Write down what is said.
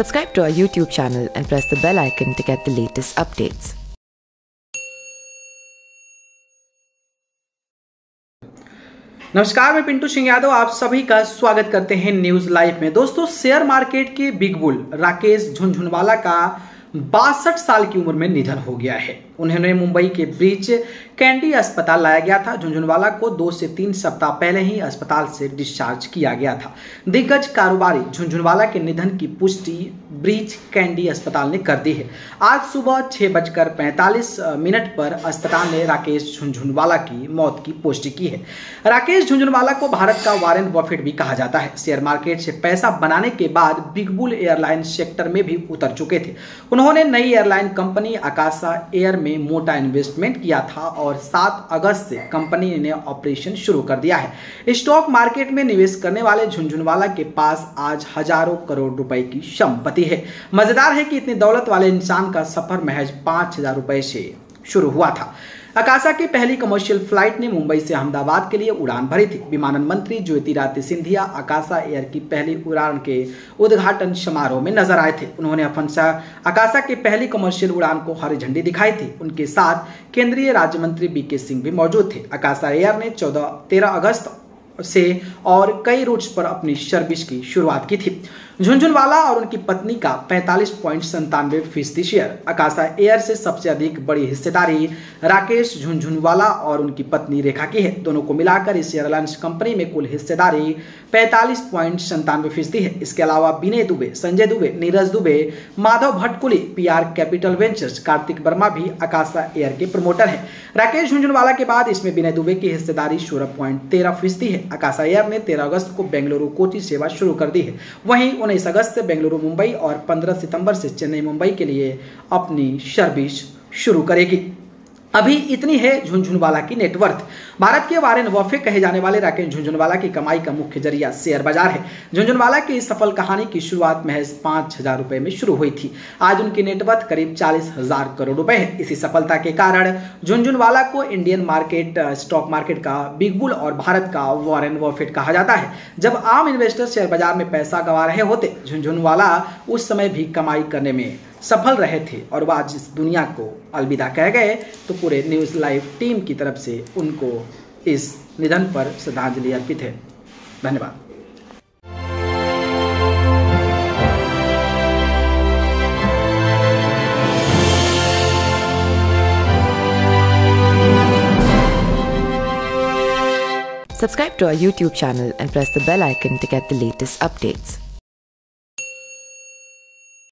Subscribe to our YouTube channel and press the bell icon to get the latest updates. नमस्कार, मैं पिंटू सिंह यादव आप सभी का स्वागत करते हैं न्यूज लाइव में। दोस्तों, शेयर मार्केट के बिग बुल राकेश झुंझुनवाला का 62 साल की उम्र में निधन हो गया है। उन्हें मुंबई के ब्रीच कैंडी अस्पताल लाया गया था। झुंझुनवाला को 2 से 3 सप्ताह पहले ही अस्पताल से डिस्चार्ज किया गया था। दिग्गज कारोबारी झुंझुनवाला के निधन की पुष्टि ब्रीच कैंडी अस्पताल ने कर दी है। आज सुबह 6:45 पर अस्पताल ने राकेश झुंझुनवाला की मौत की पुष्टि की है। राकेश झुंझुनवाला को भारत का वारेन बफेट भी कहा जाता है। शेयर मार्केट से पैसा बनाने के बाद बिग बुल एयरलाइन सेक्टर में भी उतर चुके थे। उन्होंने नई एयरलाइन कंपनी आकाशा एयर में मोटा इन्वेस्टमेंट किया था और 7 अगस्त से कंपनी ने ऑपरेशन शुरू कर दिया है। स्टॉक मार्केट में निवेश करने वाले झुंझुनवाला के पास आज हजारों करोड़ रुपए की संपत्ति है। मजेदार है कि इतनी दौलत वाले इंसान का सफर महज 5000 रुपए से शुरू हुआ था। आकाशा की पहली कमर्शियल फ्लाइट ने मुंबई से अहमदाबाद के लिए उड़ान भरी थी। विमानन मंत्री ज्योतिरादित्य सिंधिया आकाशा एयर की पहली उड़ान के उद्घाटन समारोह में नजर आए थे। उन्होंने आकाशा की पहली कमर्शियल उड़ान को हरी झंडी दिखाई थी। उनके साथ केंद्रीय राज्य मंत्री बीके सिंह भी मौजूद थे। आकाशा एयर ने 13 अगस्त से और कई रूट्स पर अपनी सर्विस की शुरुआत की थी। झुंझुनवाला और उनकी पत्नी का 45.97% शेयर। आकाशा एयर से सबसे अधिक बड़ी हिस्सेदारी राकेश झुंझुनवाला और उनकी पत्नी रेखा की है। दोनों को मिलाकर इस एयरलाइंस कंपनी में कुल हिस्सेदारी 45.97% है। इसके अलावा Binay Dubey, Sanjay Dubey, Neeraj Dubey, Madhav Bhatkuli, PR capital ventures, Kartik Verma भी आकाशा एयर के प्रमोटर है। राकेश झुंझुनवाला के बाद इसमें बिनय दुबे की हिस्सेदारी 16.13% है। आकाशा एयर ने 13 अगस्त को बेंगलुरु कोची सेवा शुरू कर दी है। वहीं 19 अगस्त से बेंगलुरु मुंबई और 15 सितंबर से चेन्नई मुंबई के लिए अपनी सर्विस शुरू करेगी। अभी इतनी है झुंझुनवाला की नेटवर्थ। भारत के वारेन बफेट कहे जाने वाले राकेश झुंझुनवाला की कमाई का मुख्य जरिया शेयर बाजार है। झुंझुनवाला की इस सफल कहानी की शुरुआत महज 5000 रुपए में शुरू हुई थी। आज उनकी नेटवर्थ करीब 40,000 करोड़ रुपए है। इसी सफलता के कारण झुंझुनवाला को इंडियन मार्केट स्टॉक मार्केट का बिग बुल और भारत का वारेन बफेट कहा जाता है। जब आम इन्वेस्टर शेयर बाजार में पैसा गंवा रहे होते, झुंझुनवाला उस समय भी कमाई करने में सफल रहे थे और वह आज इस दुनिया को अलविदा कह गए, तो पूरे न्यूज़ लाइव टीम की तरफ से उनको इस निधन पर श्रद्धांजलि अर्पित है। धन्यवाद। Subscribe to our YouTube channel and press the bell icon to get the latest updates.